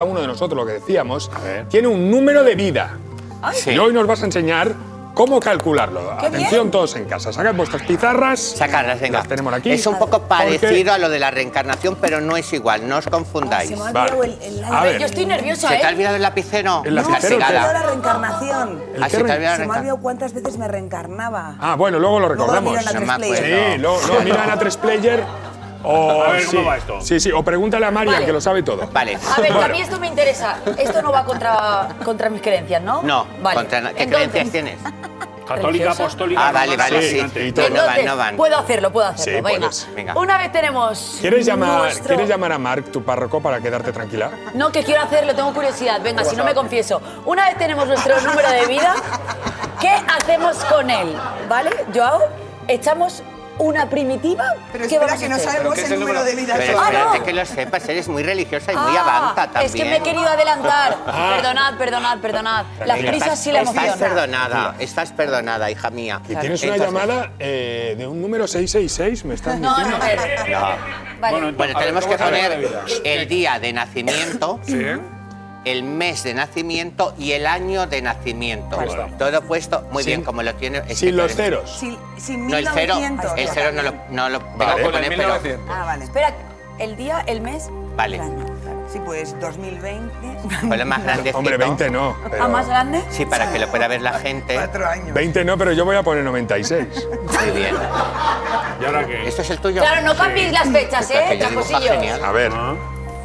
Uno de nosotros, lo que decíamos, tiene un número de vida. ¿Sí? Y hoy nos vas a enseñar cómo calcularlo. Atención todos en casa, sacad vuestras pizarras. Sacarlas, venga. Las tenemos aquí. Es un poco parecido a lo de la reencarnación, pero no es igual, no os confundáis. Yo estoy nerviosa, ¿Se te ha olvidado el lapicero? El lapicero. No, se me ha olvidado la reencarnación. Se me ha olvidado cuántas veces me reencarnaba. Ah, bueno, luego lo recordamos. No, miran a 3Player. A ver cómo va esto. Sí, o pregúntale a María, que lo sabe todo. Vale. A ver, a mí esto me interesa. Esto no va contra mis creencias, ¿no? No, vale. ¿Qué creencias tienes? Católica, apostólica... Ah, vale, sí. Entonces, no van. Puedo hacerlo, venga. Una vez tenemos... ¿Quieres llamar a Marc, tu párroco, para quedarte tranquila? No, que quiero hacerlo, tengo curiosidad. Venga, si no me confieso. Una vez tenemos nuestro número de vida, ¿qué hacemos con él? ¿Vale, Joao? Echamos... una primitiva. Pero espera, que no sabemos el número de vida. Pero espérate que lo sepas, eres muy religiosa y muy avanta también. Es que me he querido adelantar. Perdonad. Las prisas sí la emocionan. Estás perdonada, hija mía. Y tienes una llamada de un número 666, me estás diciendo. Bueno, tenemos que poner el día de nacimiento, el mes de nacimiento y el año de nacimiento. Bueno. Todo puesto muy bien, como lo tiene... Sin los ceros. Sin 1900. El cero no lo tengo que poner, pero... Ah, vale. Espera, el día, el mes... Vale. Sí, pues 2020... Pues lo más grande. Hombre, 20 no. Pero... ¿Ah, más grande? Sí, para que lo pueda ver la gente. 4 años. 20 no, pero yo voy a poner 96. Muy bien. ¿Y ahora qué? ¿Esto es el tuyo? Claro, no cambiéis las fechas, Chaposillo. A ver.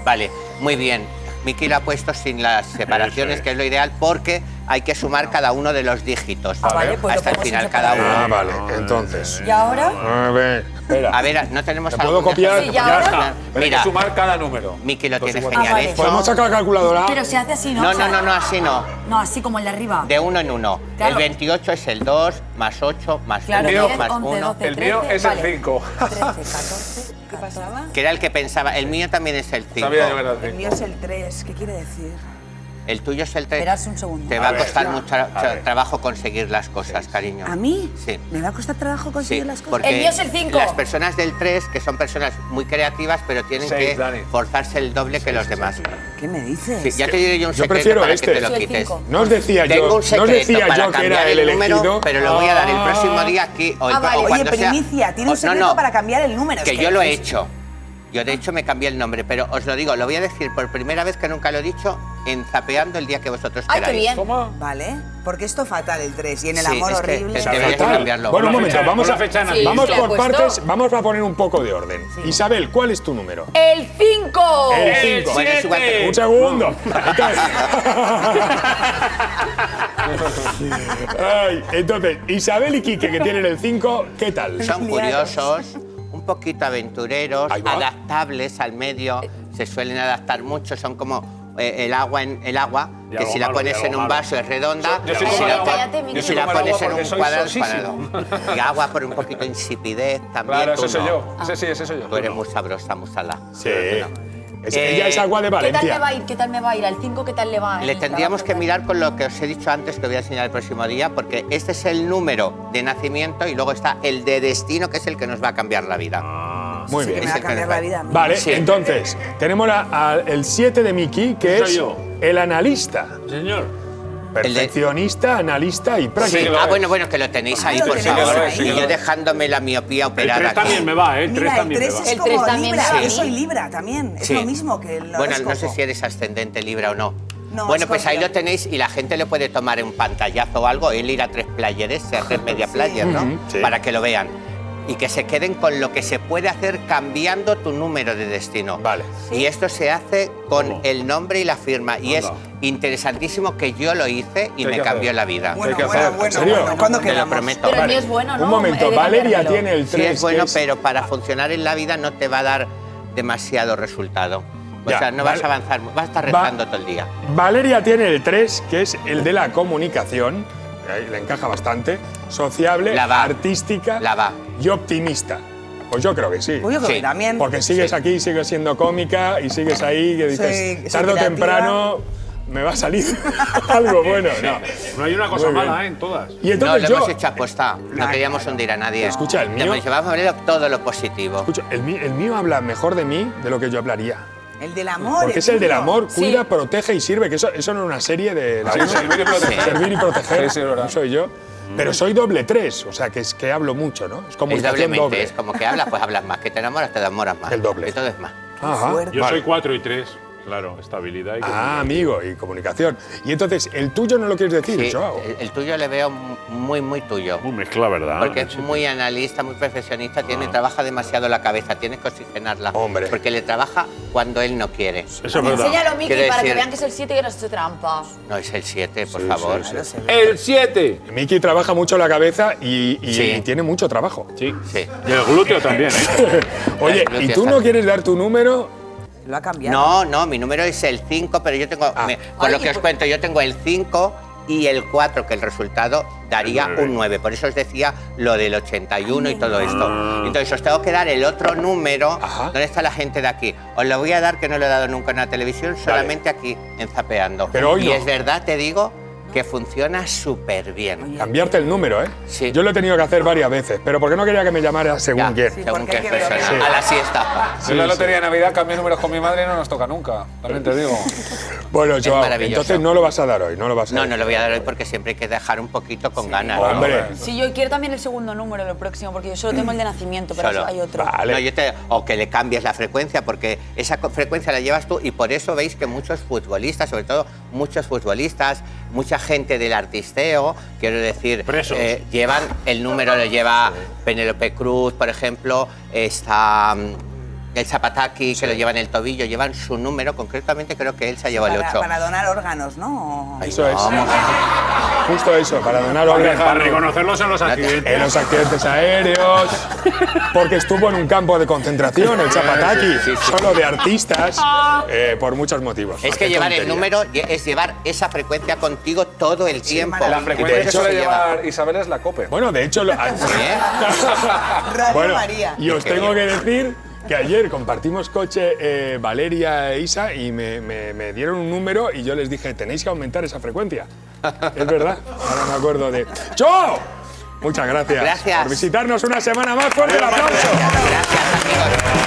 Vale, muy bien. Miki lo ha puesto sin las separaciones, que es lo ideal, porque hay que sumar cada uno de los dígitos pues hasta el final cada uno. Ah, vale, entonces. ¿Y ahora? A ver, espera. A ver, no tenemos... ¿Te puedo copiar? Ya está. Mira, hay que sumar cada número. Miki lo tiene genial hecho. ¿Podemos sacar la calculadora? Pero se hace así, ¿no? No, así no. No, así como el de arriba. De uno en uno. Claro. El 28 es el 2, más 8, más 1, más 1. El mío es el 5. 13, 14... ¿Qué pasaba? Que era el que pensaba. El mío también es el 5. El mío es el 3. ¿Qué quiere decir? El tuyo es el 3. Esperas un segundo. Te va a costar mucho trabajo conseguir las cosas, cariño. ¿A mí? Sí. ¿Me va a costar trabajo conseguir las cosas? El mío es el 5. Las personas del 3, que son personas muy creativas, pero tienen que forzarse el doble que los demás. ¿Qué me dices? Sí, ya te diré yo un secreto para que te lo quites. No os decía yo. Tengo un secreto para cambiar el número, pero lo voy a dar el próximo día aquí o cuando sea. Oye, primicia, tiene un secreto para cambiar el número. Que yo lo he hecho. Yo, de hecho, me cambié el nombre, pero os lo digo, lo voy a decir por primera vez, que nunca lo he dicho, en Zapeando, el día que vosotros queráis. ¡Ay, qué bien! ¿Cómo? Vale, porque esto fatal, el 3, y en el amor es horrible. Es que deberías cambiarlo. Bueno, un momento, vamos por partes, vamos a poner un poco de orden. Sí. Isabel, ¿cuál es tu número? ¡El 5! ¡El 5! Bueno, es igual que... ¡Un segundo! Entonces, Isabel y Quique, que tienen el 5, ¿qué tal? Son curiosos. Un poquito aventureros, adaptables al medio, se suelen adaptar mucho, son como el agua, que si la pones en un vaso es redonda, y si la pones en un cuadrado es cuadrado. Y agua por un poquito de insipidez también. Claro, eso soy yo, eso soy yo. Tú eres muy sabrosa, musala. Sí. Ella es Agua de Valencia. ¿Qué tal me va a ir? ¿Al 5 qué tal le va a ir? Le tendríamos que mirar con lo que os he dicho antes, que voy a enseñar el próximo día, porque este es el número de nacimiento y luego está el de destino, que es el que nos va a cambiar la vida. Ah, muy bien. Que me va a cambiar la vida. Vale, entonces, tenemos el 7 de Miki, que es el analista. Señor. Perfeccionista, analista y práctico. Sí. Ah, bueno, que lo tenéis ahí, por favor. Y yo dejándome la miopía operada. El 3 también me va, ¿eh? El 3 también me va. Yo soy Libra también. Es lo mismo que el horóscopo. Bueno, no sé si eres ascendente Libra o no. Bueno, pues ahí lo tenéis y la gente le puede tomar un pantallazo o algo, ir a 3Player, a 3Media Player, ¿no? Sí. Para que lo vean. Y que se queden con lo que se puede hacer cambiando tu número de destino. Vale. Sí. Y esto se hace con el nombre y la firma. Y es interesantísimo, que yo lo hice y me cambió la vida. Bueno, ¿cuándo quedamos? Te lo prometo. Pero el mío es bueno, ¿no? Un momento, Valeria tiene el 3. Sí, es bueno, pero para funcionar en la vida no te va a dar demasiado resultado. O sea, no vas a avanzar, vas a estar rezando todo el día. Valeria tiene el 3, que es el de la comunicación. Le encaja bastante, sociable, artística y optimista. Pues yo creo que sí. Pues yo creo que también. Porque sigues aquí, sigues siendo cómica y sigues ahí, que dices, tarde o temprano me va a salir algo bueno. No hay una cosa mala en todas. Y entonces no, hemos hecho aposta, no queríamos hundir a nadie. Escucha, el mío... Vamos a ver todo lo positivo. Escucha, el mío habla mejor de mí de lo que yo hablaría. El del amor. Porque es el del amor, cuida, protege y sirve. Que eso no es una serie de... Servir y proteger. Servir y proteger, soy yo. Pero soy doble tres, o sea, que es que hablo mucho, ¿no? Es como doble. Es como que hablas, pues hablas más. Que te enamoras, te enamoras más. El doble. Todo es más. Yo soy 4 y 3. Claro, estabilidad y comunicación. Ah, amigo, y comunicación. Y entonces, ¿el tuyo no lo quieres decir? Sí, yo hago. El tuyo le veo muy, muy tuyo. Muy mezcla, ¿verdad? Porque es muy analista, muy perfeccionista, trabaja demasiado la cabeza, tienes que oxigenarla. Hombre. Porque le trabaja cuando él no quiere. Eso es verdad. Enséñalo, Miki, para que vean que es el 7 y que no has hecho trampas. No, es el 7, por favor. Sí, sí. ¡El 7! Miki trabaja mucho la cabeza y tiene mucho trabajo. Sí, sí. Y el glúteo también, ¿eh? Oye, ¿y tú no quieres dar tu número? ¿Lo ha cambiado? No, no, mi número es el 5, pero yo tengo... Por lo que os cuento, yo tengo el 5 y el 4, que el resultado daría un 9. Por eso os decía lo del 81 y todo esto. Entonces, os tengo que dar el otro número. Ajá. ¿Dónde está la gente de aquí? Os lo voy a dar, que no lo he dado nunca en la televisión, solamente aquí, en Zapeando. Pero hoy es verdad, te digo, que funciona súper bien. Cambiarte el número, ¿eh? Sí. Yo lo he tenido que hacer varias veces, pero porque no quería que me llamara según quién. Sí, según qué persona. Sí. A la siesta. Sí, en la lotería de Navidad cambié números con mi madre y no nos toca nunca. También te digo. Bueno, Joao, entonces no lo vas a dar hoy. No, no lo voy a dar hoy porque siempre hay que dejar un poquito con ganas. Hombre. Sí, yo quiero también el segundo número, lo próximo, porque yo solo tengo el de nacimiento, pero hay otro. Vale. No, o que le cambies la frecuencia, porque esa frecuencia la llevas tú y por eso veis que muchos futbolistas, sobre todo muchos futbolistas, mucha gente del artisteo, quiero decir, llevan el número, lo lleva Penélope Cruz, por ejemplo, está el Zapataki, que lo lleva en el tobillo, llevan su número, concretamente creo que él se ha llevado el 8. Para donar órganos, ¿no? Eso es. Justo eso, para donar órganos. Para reconocerlos en los accidentes. En los accidentes aéreos, porque estuvo en un campo de concentración, el Zapataki, solo de artistas, por muchos motivos. Es que llevar el número es llevar esa frecuencia contigo todo el tiempo. La frecuencia que suele llevar Isabel es la COPE. Bueno, de hecho... Bueno, y os tengo que decir... que ayer compartimos coche Valeria e Isa y me dieron un número y yo les dije, tenéis que aumentar esa frecuencia. Es verdad, ahora me acuerdo de... ¡Chao! Muchas gracias por visitarnos una semana más. ¡Fuerte el aplauso! Gracias, amigos.